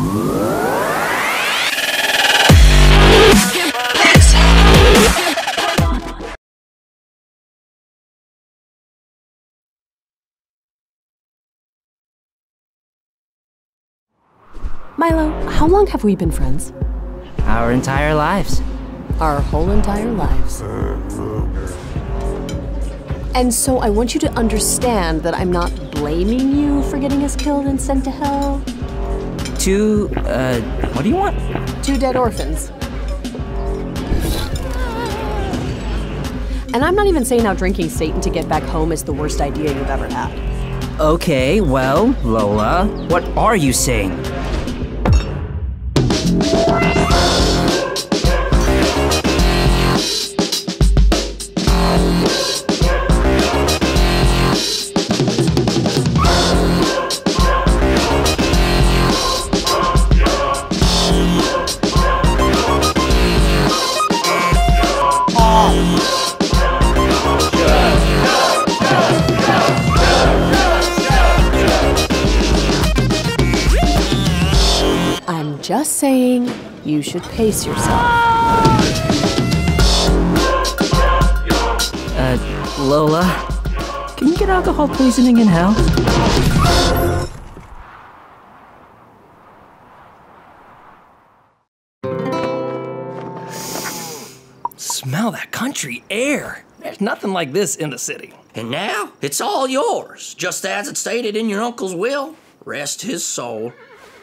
Milo, how long have we been friends? Our entire lives. Our whole entire lives. And so I want you to understand that I'm not blaming you for getting us killed and sent to hell. What do you want? 2 dead orphans. And I'm not even saying how drinking Satan to get back home is the worst idea you've ever had. Okay, well, Lola, what are you saying? Just saying, you should pace yourself. Lola, can you get alcohol poisoning in hell? Smell that country air. There's nothing like this in the city. And now, it's all yours, just as it stated in your uncle's will. Rest his soul.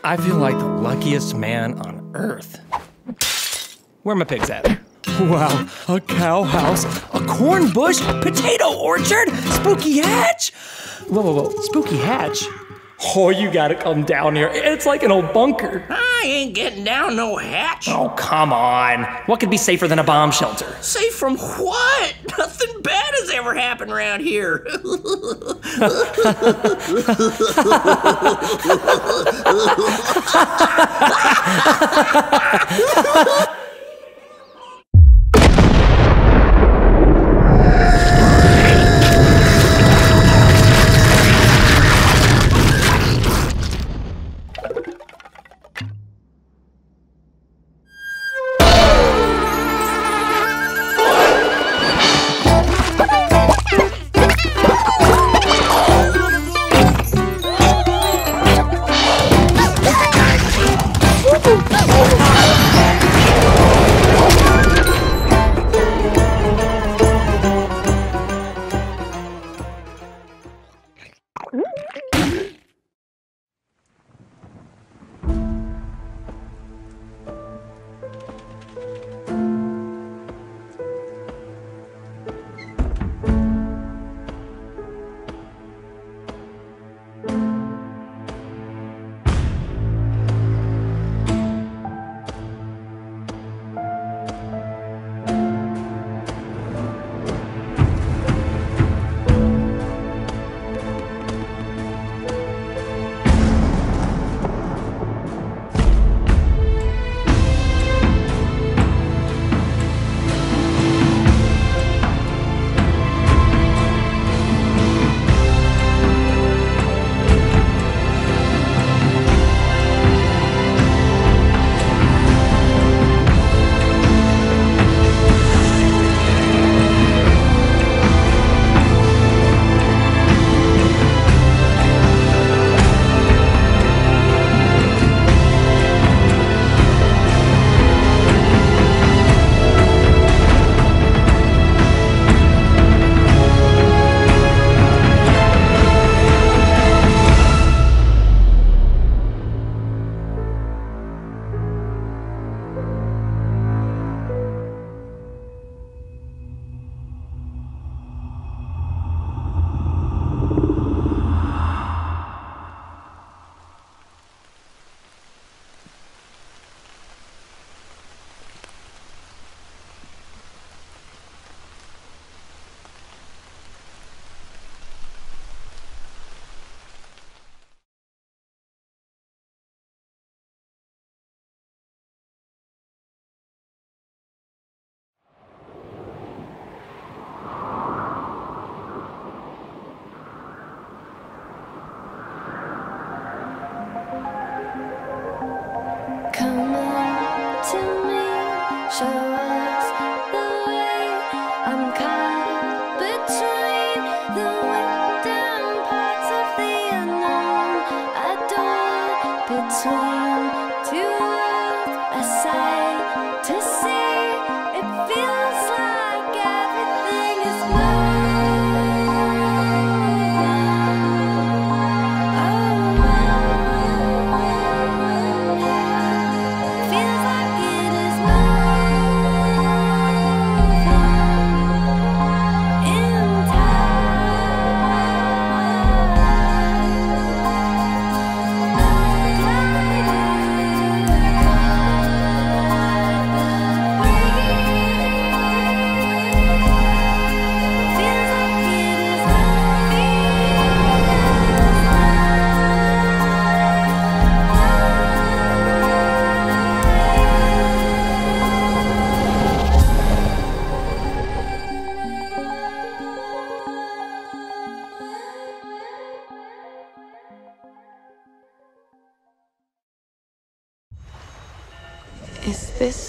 I feel like the luckiest man on earth. Where are my pigs at? Wow, a cow house, a corn bush, potato orchard, spooky hatch. Whoa, whoa, whoa, spooky hatch? Oh, you gotta come down here. It's like an old bunker. I ain't getting down no hatch. Oh, come on. What could be safer than a bomb shelter? Safe from what? Nothing bad has ever happened around here. Oh,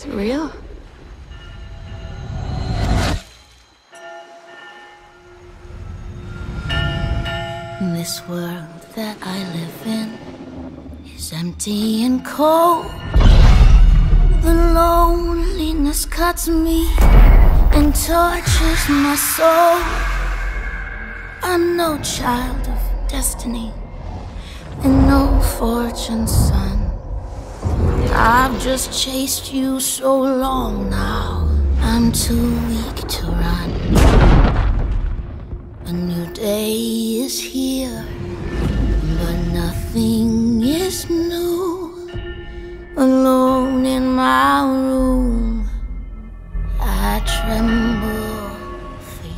Real? This world that I live in is empty and cold. The loneliness cuts me and tortures my soul. I'm no child of destiny and no fortune's son. I've just chased you so long now, I'm too weak to run. A new day is here, but nothing is new. Alone in my room, I tremble for you.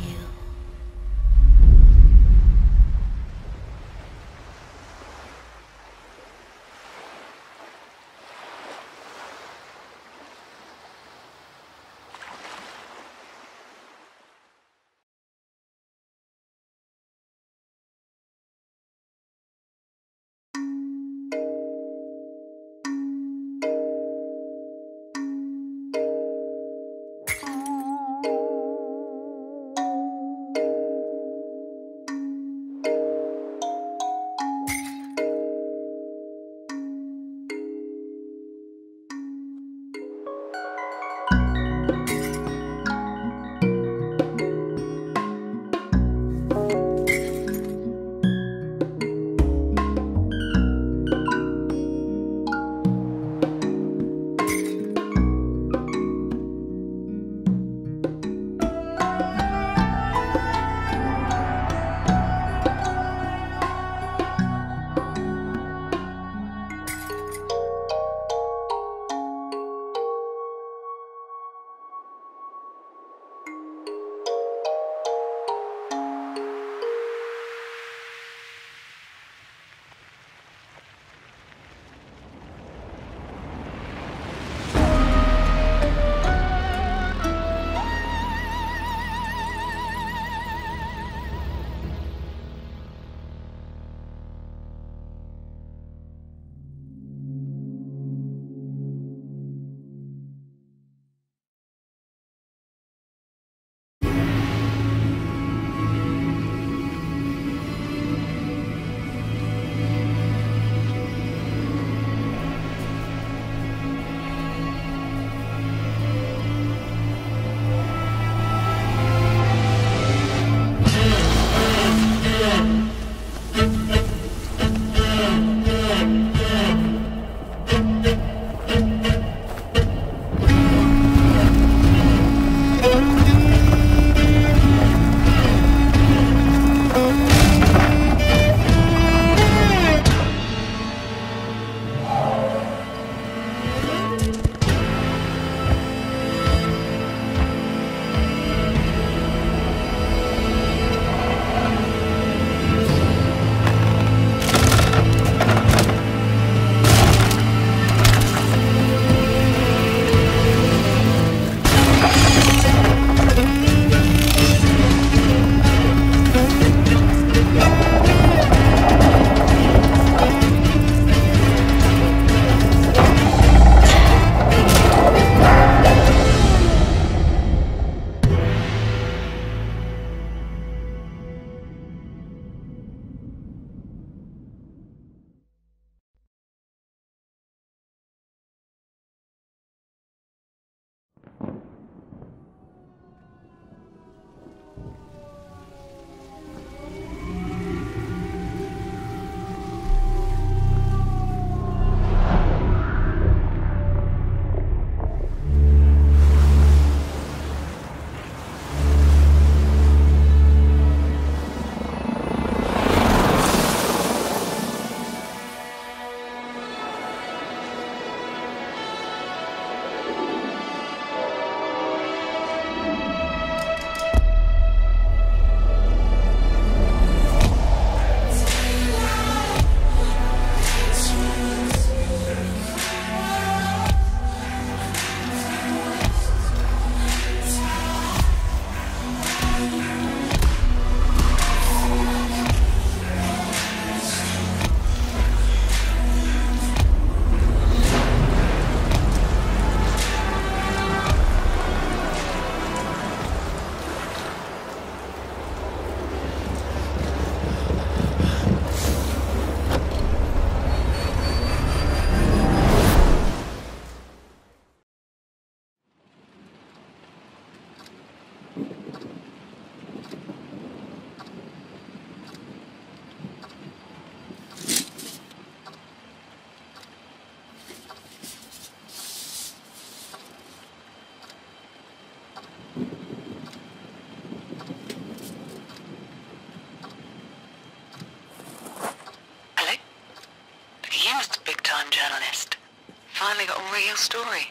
finally got a real story.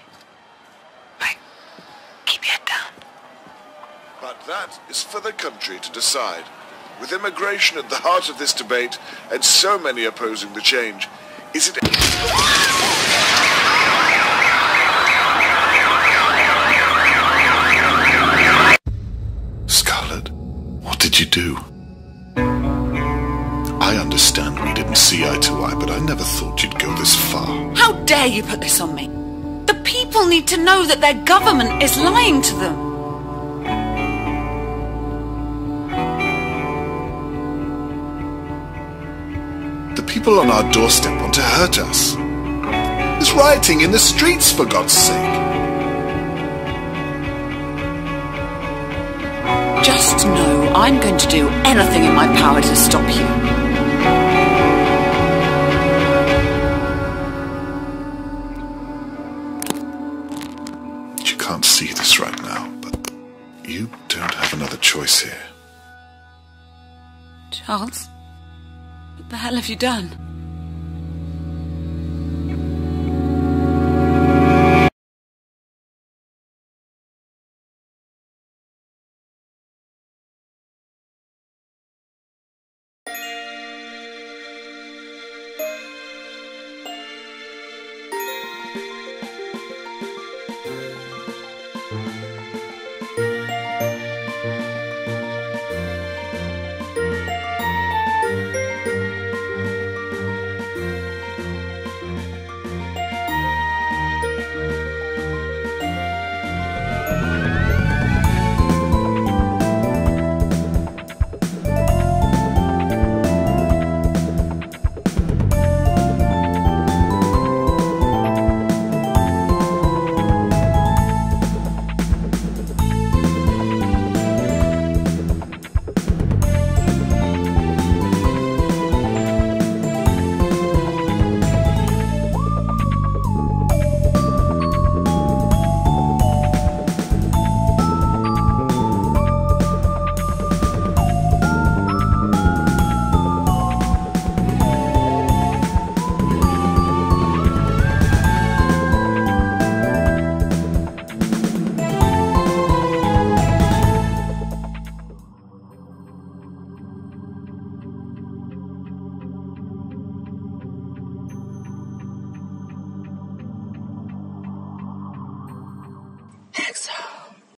Right, keep your head down. But that is for the country to decide. With immigration at the heart of this debate, and so many opposing the change, is it... you do. I understand we didn't see eye to eye, but I never thought you'd go this far. How dare you put this on me? The people need to know that their government is lying to them. The people on our doorstep want to hurt us. There's rioting in the streets, for God's sake. Just know I'm going to do anything in my power to stop you. You can't see this right now, but you don't have another choice here. Charles, what the hell have you done?